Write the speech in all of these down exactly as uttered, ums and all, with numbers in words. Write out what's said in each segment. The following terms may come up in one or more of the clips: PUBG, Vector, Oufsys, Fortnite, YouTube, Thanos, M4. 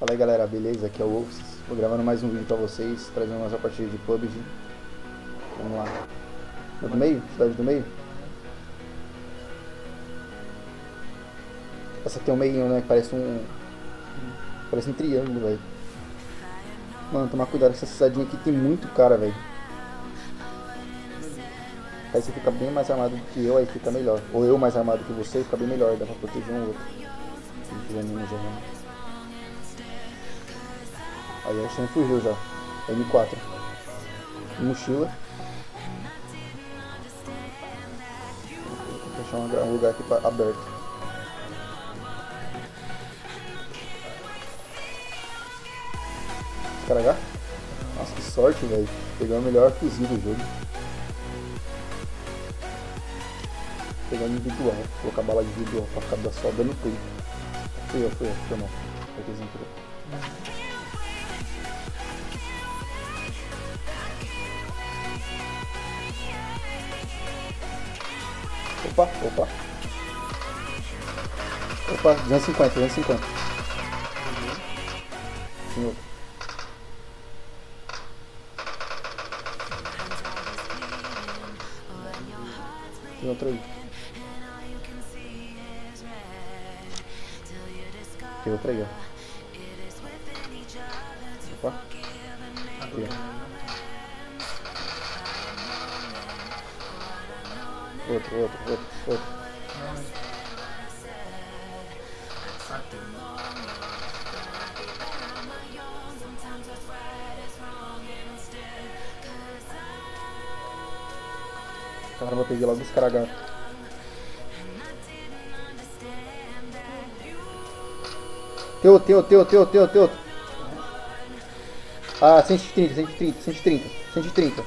Fala aí galera, beleza? Aqui é o Oufsys. Vou gravando mais um vídeo pra vocês, trazendo mais uma partida de P U B G. Vamos lá. É do meio? Cidade do meio? Essa aqui é o meio, né? Que parece um... Parece um triângulo, velho. Mano, tomar cuidado com essa cidadinha aqui, tem muito cara, velho. Aí você fica bem mais armado do que eu, aí fica melhor. Ou eu mais armado que você, fica bem melhor. Dá pra proteger um outro. Aí a Xan fugiu já. M quatro. Mochila. Vou deixar um lugar aqui pra, aberto. Caraca. Nossa, que sorte, velho. Pegar o melhor fuzil do jogo. Pegar um individual. Colocar bala de individual pra acabar só dando play. Fui eu, fui eu. Foi mal. Foi que eles entraram. Opa, opa. Opa, duzentos e cinquenta, duzentos e cinquenta. Uhum. Tem outro aí. Tem outro aí, ó. Opa. Aqui, Outro, outro, outro, outro. Caramba, peguei logo os caras gatos. Teu, teu, teu, teu, teu, teu. Ah, cento e trinta, cento e trinta, cento e trinta, cento e trinta.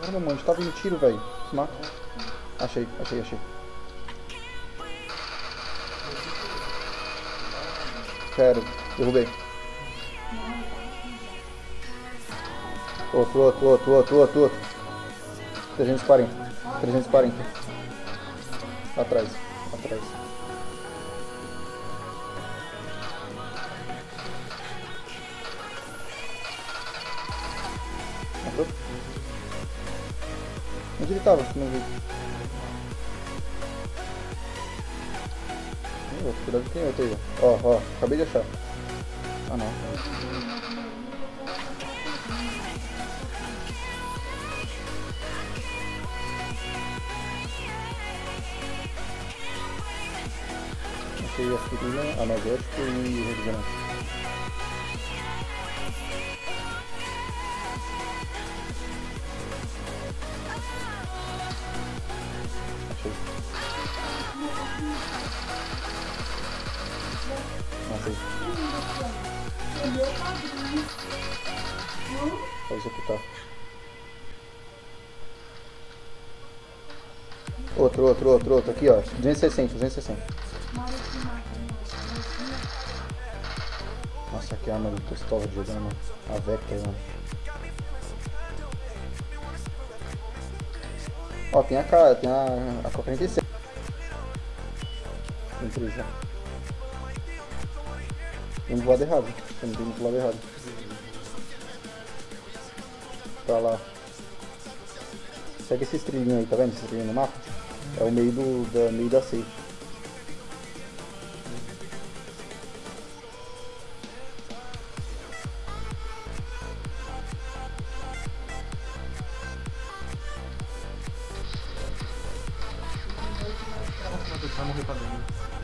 Caramba, mano, a gente tava em tiro, velho. Se mata. Achei, achei, achei. Quero, derrubei. Outro, outro, outro, outro, outro, outro. trezentos e quarenta, trezentos e quarenta. Atrás, atrás. Matou? Onde ele tava? Não vi. Tem outro, cuidado que tem outro aí. Ó, ó, acabei de achar. Ah, não. Achei as frutas analgésicas e refrigerante. Vai executar. Outro, outro, outro, outro. Aqui, ó. duzentos e sessenta, duzentos e sessenta. Nossa, que arma de pistola de jogando. A Vector, mano. Ó, tem a cara, tem a, a quarenta e seis. Tem três já. Tem do lado errado. Tem do lado errado. Pra lá. Segue esse estrelinho aí, tá vendo? Esse estrelinho no mapa? É o meio do da, meio da safe.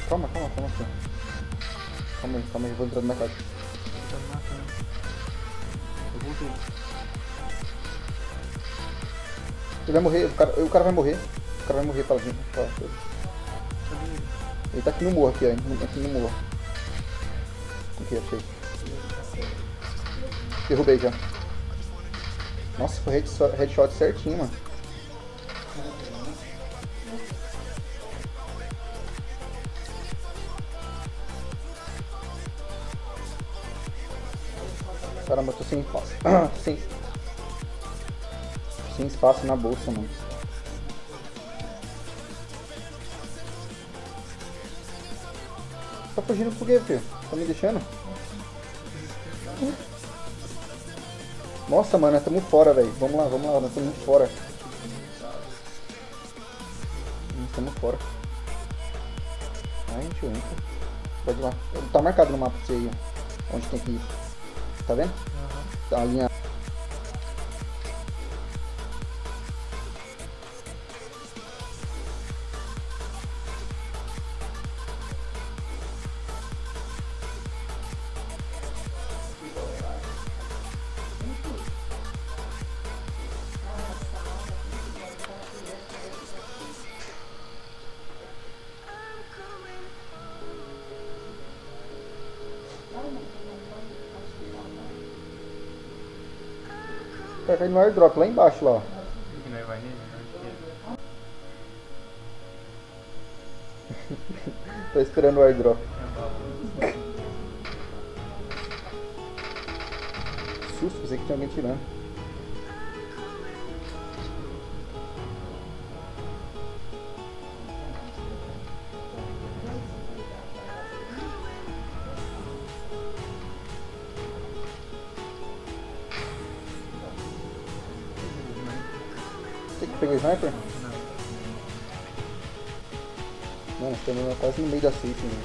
Calma, calma, calma aqui. Calma aí, calma aí, eu vou entrar na casa. Eu voltei. Ele vai morrer, o cara, o cara vai morrer. O cara vai morrer pra gente. Pra... Ele tá aqui no morro, aqui, ó. Ele tá aqui no morro. Aqui, achei. Derrubei já. Nossa, foi headshot certinho, mano. Caramba, eu tô sem espaço. sem... sem espaço na bolsa, mano. Tá fugindo por quê, filho? Tá me deixando? Nossa, mano, nós estamos fora, velho. Vamos lá, vamos lá, nós estamos fora. Nós estamos fora. Ai, a gente entra. Pode ir lá. Tá marcado no mapa pra você aí, ó. Onde tem que ir. Tá vendo? Uhum. Tá a linha. Vai cair no airdrop lá embaixo, lá. Tô esperando o airdrop. Susto, pensei que tinha alguém tirando. Pegou o sniper? Não. Mano, estamos quase no meio da safe, mano.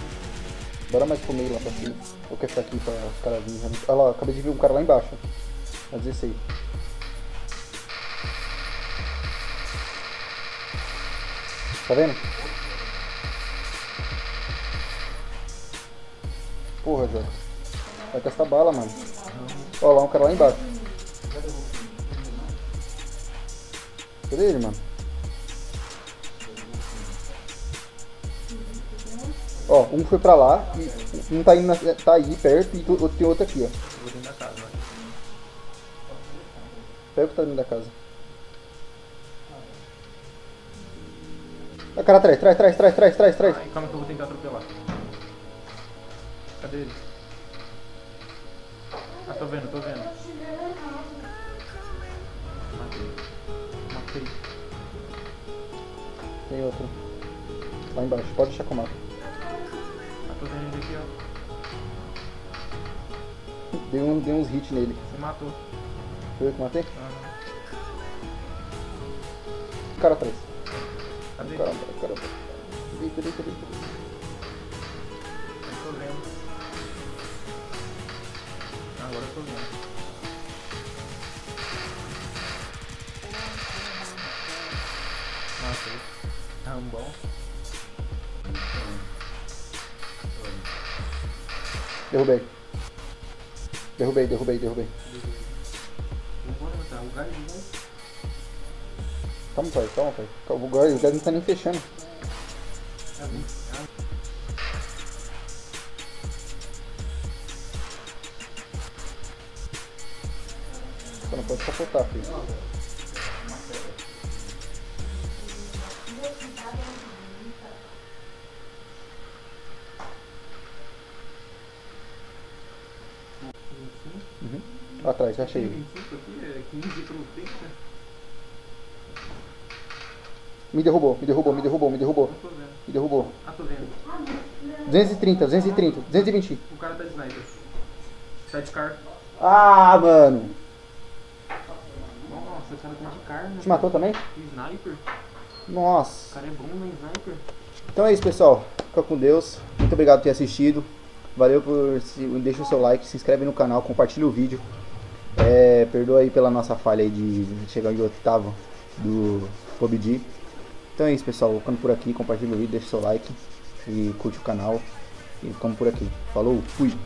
Bora mais pro meio lá pra cima. Ou quer ficar aqui pra os caras virem? Olha lá, acabei de ver um cara lá embaixo. A dezesseis. Tá vendo? Porra, Jorge. Vai gastar bala, mano. Olha lá, um cara lá embaixo. Cadê ele, mano? Ó, um foi pra lá e um tá, indo na, tá aí perto e outro, tem outro aqui, ó. Pega o que tá dentro da casa. Olha o cara atrás, trás, trás, trás, trás, trás, trás. Calma que eu vou tentar atropelar. Cadê ele? Ah, tô vendo, tô vendo. Tem outro lá embaixo, pode deixar com o mapa. Ah, tô vendo ele aqui, ó. Dei, um, dei uns hits nele. Você matou. Foi eu que matei? Aham. O cara atrás. Cadê? O cara atrás, o cara atrás. Deita, deita, deita. Eu tô vendo. Agora eu tô vendo. Matei. É um bom. Derrubei. Derrubei, derrubei, derrubei. Vambora, matar o gás de novo. Calma, pai, calma, pai. O gás, o gás não tá nem fechando. É bom. Só não pode capotar, filho. Uhum. Lá atrás, já achei ele. Me derrubou, me derrubou, me derrubou, me derrubou. Me derrubou. Ah, tô vendo. duzentos e trinta, duzentos e trinta, duzentos e vinte. O cara tá de sniper. Sidecar. Ah, mano. Nossa, o cara tá de car, né? Te matou também? Sniper. Nossa. O cara é bom, né? Sniper. Então é isso, pessoal. Fica com Deus. Muito obrigado por ter assistido. Valeu por... Deixa o seu like, se inscreve no canal, compartilha o vídeo. É, perdoa aí pela nossa falha aí de chegar em oitavo do P U B G. Então é isso, pessoal. Ficando por aqui, compartilha o vídeo, deixa o seu like e curte o canal. E ficamos por aqui. Falou, fui!